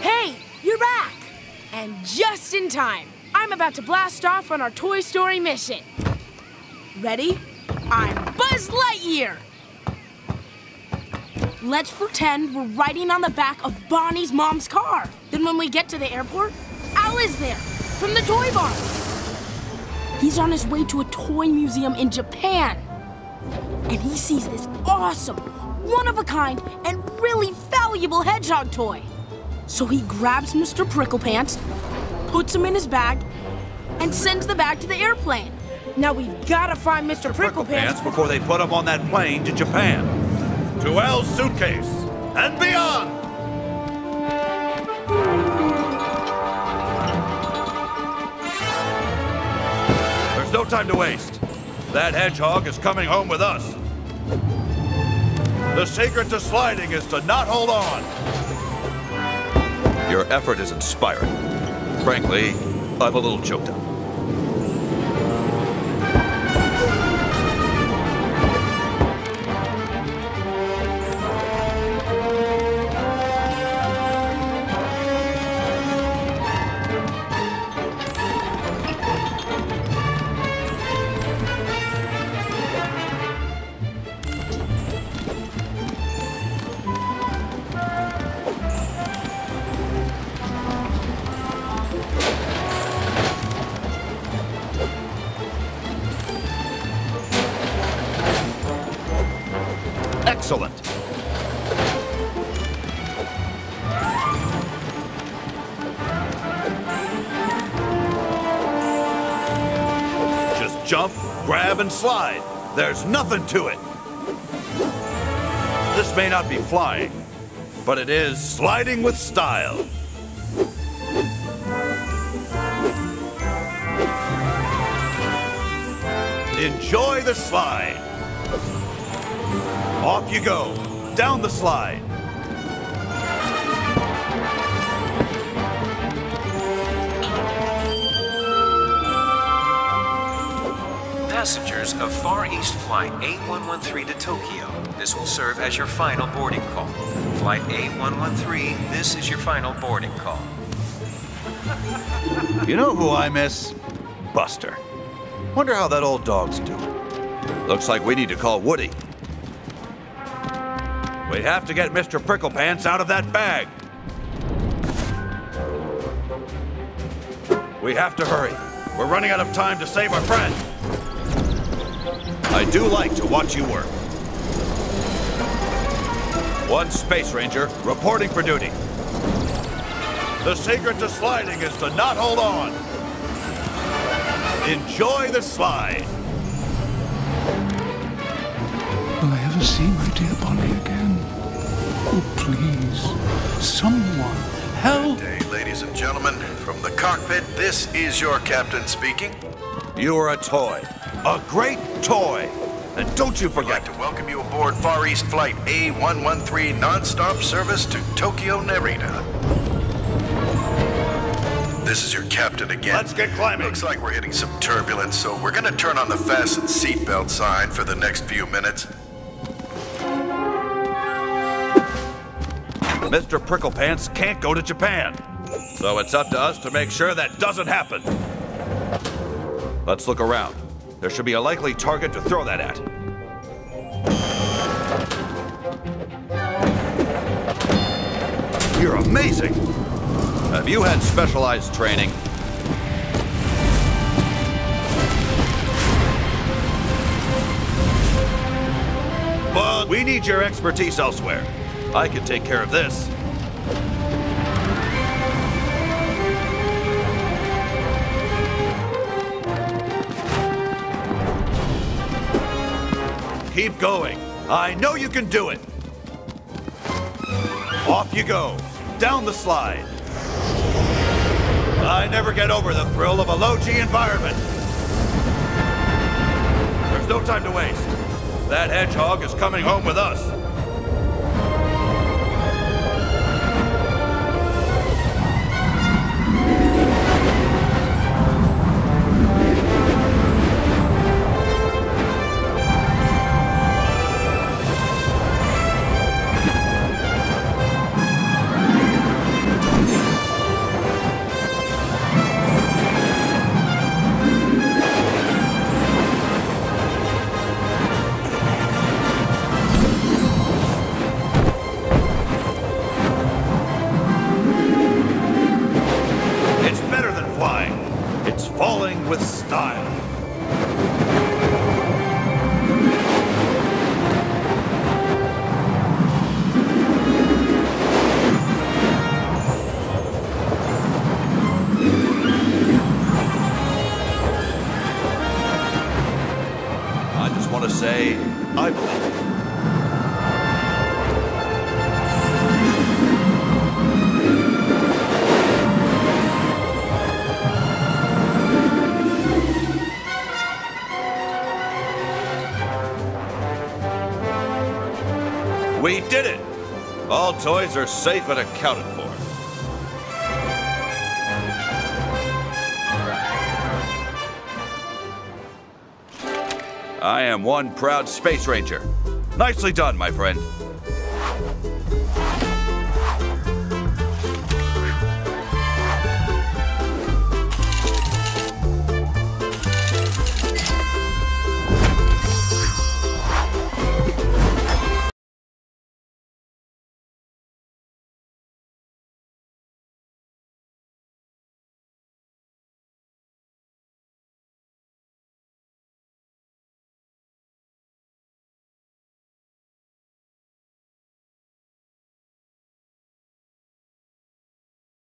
Hey, you're back! And just in time. I'm about to blast off on our Toy Story mission. Ready? I'm Buzz Lightyear! Let's pretend we're riding on the back of Bonnie's mom's car. Then when we get to the airport, Al is there, from the toy bar. He's on his way to a toy museum in Japan. And he sees this awesome, one-of-a-kind, and really valuable hedgehog toy. So he grabs Mr. Pricklepants, puts him in his bag, and sends the bag to the airplane. Now we've got to find Mr. Pricklepants before they put him on that plane to Japan. To Al's suitcase and beyond! There's no time to waste. That hedgehog is coming home with us. The secret to sliding is to not hold on. Your effort is inspiring. Frankly, I'm a little choked up. Excellent. Just jump, grab, and slide. There's nothing to it. This may not be flying, but it is sliding with style. Enjoy the slide. Off you go, down the slide. Passengers of Far East Flight A113 to Tokyo, this will serve as your final boarding call. Flight A113, this is your final boarding call. You know who I miss? Buster. Wonder how that old dog's doing. Looks like we need to call Woody. We have to get Mr. Pricklepants out of that bag. We have to hurry. We're running out of time to save our friend. I do like to watch you work. One Space Ranger reporting for duty. The secret to sliding is to not hold on. Enjoy the slide. Will I ever see my dear Bonnie again? Oh, please, someone, help! Good day, ladies and gentlemen. From the cockpit, this is your captain speaking. You are a toy, a great toy. And don't you forget to welcome you aboard Far East Flight A113 nonstop service to Tokyo Narita. This is your captain again. Let's get climbing. Looks like we're hitting some turbulence, so we're gonna turn on the fasten seatbelt sign for the next few minutes. Mr. Pricklepants can't go to Japan, so it's up to us to make sure that doesn't happen. Let's look around. There should be a likely target to throw that at. You're amazing! Have you had specialized training? But we need your expertise elsewhere. I can take care of this. Keep going. I know you can do it. Off you go. Down the slide. I never get over the thrill of a low-G environment. There's no time to waste. That hedgehog is coming home with us. style. Say, I believe. We did it! All toys are safe and accounted for. I am one proud space ranger. Nicely done, my friend.